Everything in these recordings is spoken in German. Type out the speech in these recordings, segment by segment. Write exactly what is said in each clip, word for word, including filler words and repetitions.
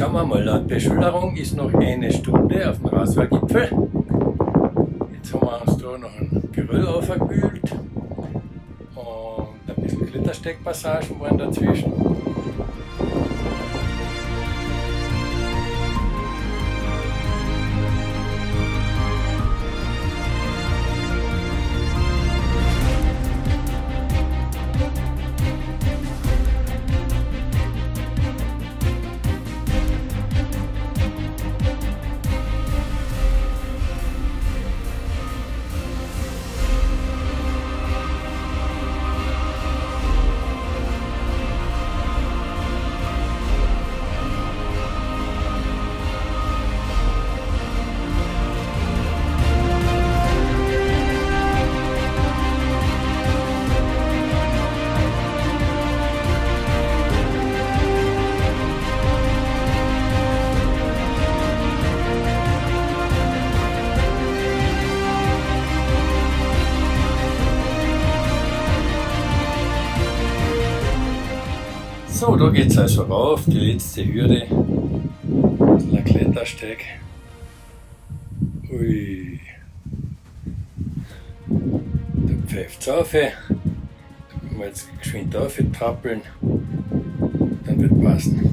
schauen wir mal, laut Beschilderung ist noch eine Stunde auf dem Razorgipfel. Jetzt haben wir uns da noch einen Geröll aufgewühlt und ein bisschen Klettersteckpassagen waren dazwischen. So, da geht es also rauf, die letzte Hürde, der Klettersteig. Ui. Da pfeift es rauf, da können wir jetzt geschwind rauf trappeln, dann wird passen.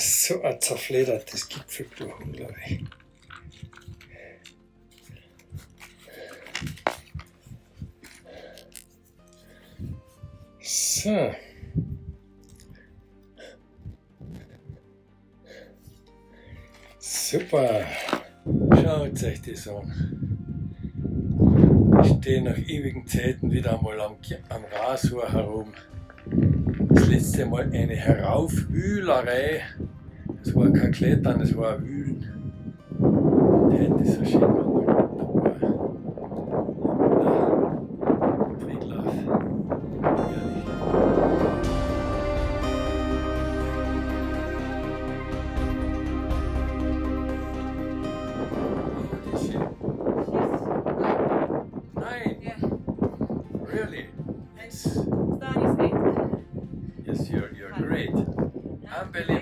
So ein zerfledertes Gipfelknochen, glaube ich. So. Super. Schaut euch das an. Ich stehe nach ewigen Zeiten wieder einmal am, am Rasor herum. Das letzte Mal eine Heraufwühlerei. Es war kein Klettern, es war ein Wühlen. Heute ist so schön, wenn man runter im Friedlauf. Ehrlich. Nein! Yeah. Really? It's... Yes, you're, you're great. Unbelievable.